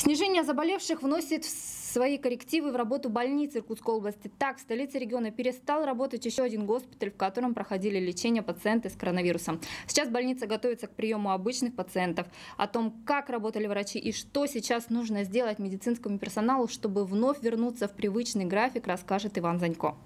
Снижение заболевших вносит свои коррективы в работу больниц Иркутской области. Так, в столице региона перестал работать еще один госпиталь, в котором проходили лечение пациенты с коронавирусом. Сейчас больница готовится к приему обычных пациентов. О том, как работали врачи и что сейчас нужно сделать медицинскому персоналу, чтобы вновь вернуться в привычный график, расскажет Иван Занько.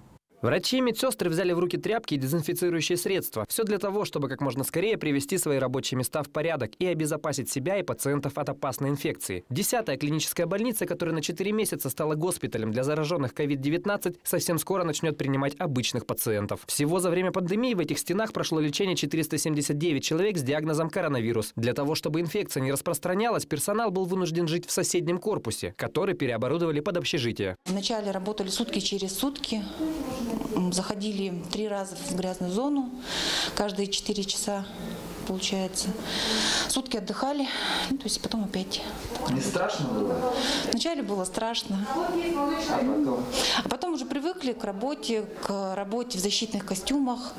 Врачи и медсестры взяли в руки тряпки и дезинфицирующие средства. Все для того, чтобы как можно скорее привести свои рабочие места в порядок и обезопасить себя и пациентов от опасной инфекции. 10-я клиническая больница, которая на 4 месяца стала госпиталем для зараженных COVID-19, совсем скоро начнет принимать обычных пациентов. Всего за время пандемии в этих стенах прошло лечение 479 человек с диагнозом коронавирус. Для того, чтобы инфекция не распространялась, персонал был вынужден жить в соседнем корпусе, который переоборудовали под общежитие. Вначале работали сутки через сутки. Заходили 3 раза в грязную зону, каждые 4 часа, получается. Сутки отдыхали, то есть потом опять. Не страшно было? Вначале было страшно. А потом уже привыкли к работе в защитных костюмах.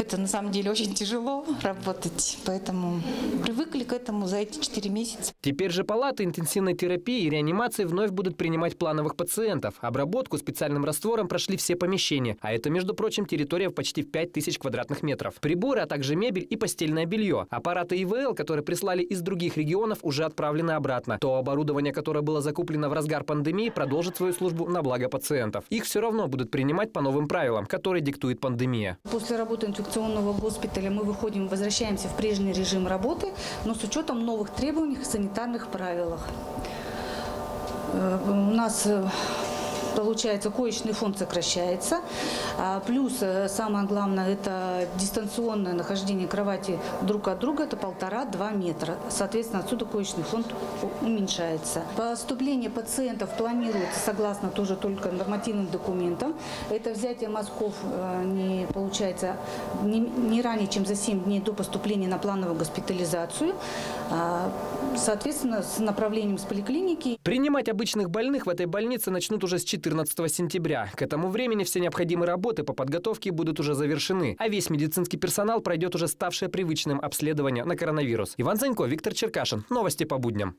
Это на самом деле очень тяжело работать, поэтому привыкли к этому за эти 4 месяца. Теперь же палаты интенсивной терапии и реанимации вновь будут принимать плановых пациентов. Обработку специальным раствором прошли все помещения, а это, между прочим, территория в почти 5000 квадратных метров. Приборы, а также мебель и постельное белье. Аппараты ИВЛ, которые прислали из других регионов, уже отправлены обратно. То оборудование, которое было закуплено в разгар пандемии, продолжит свою службу на благо пациентов. Их все равно будут принимать по новым правилам, которые диктует пандемия. После работы инфекционного госпиталя мы выходим, возвращаемся в прежний режим работы, но с учетом новых требований и санитарных правил. У нас, получается, коечный фонд сокращается, плюс самое главное — это дистанционное нахождение кровати друг от друга, это 1,5–2 метра. Соответственно, отсюда коечный фонд уменьшается. Поступление пациентов планируется согласно тоже только нормативным документам. Это взятие мазков не получается не ранее, чем за 7 дней до поступления на плановую госпитализацию, соответственно, с направлением с поликлиники. Принимать обычных больных в этой больнице начнут уже с 14 сентября. К этому времени все необходимые работы по подготовке будут уже завершены, а весь медицинский персонал пройдет уже ставшее привычным обследование на коронавирус. Иван Занько, Виктор Черкашин. Новости по будням.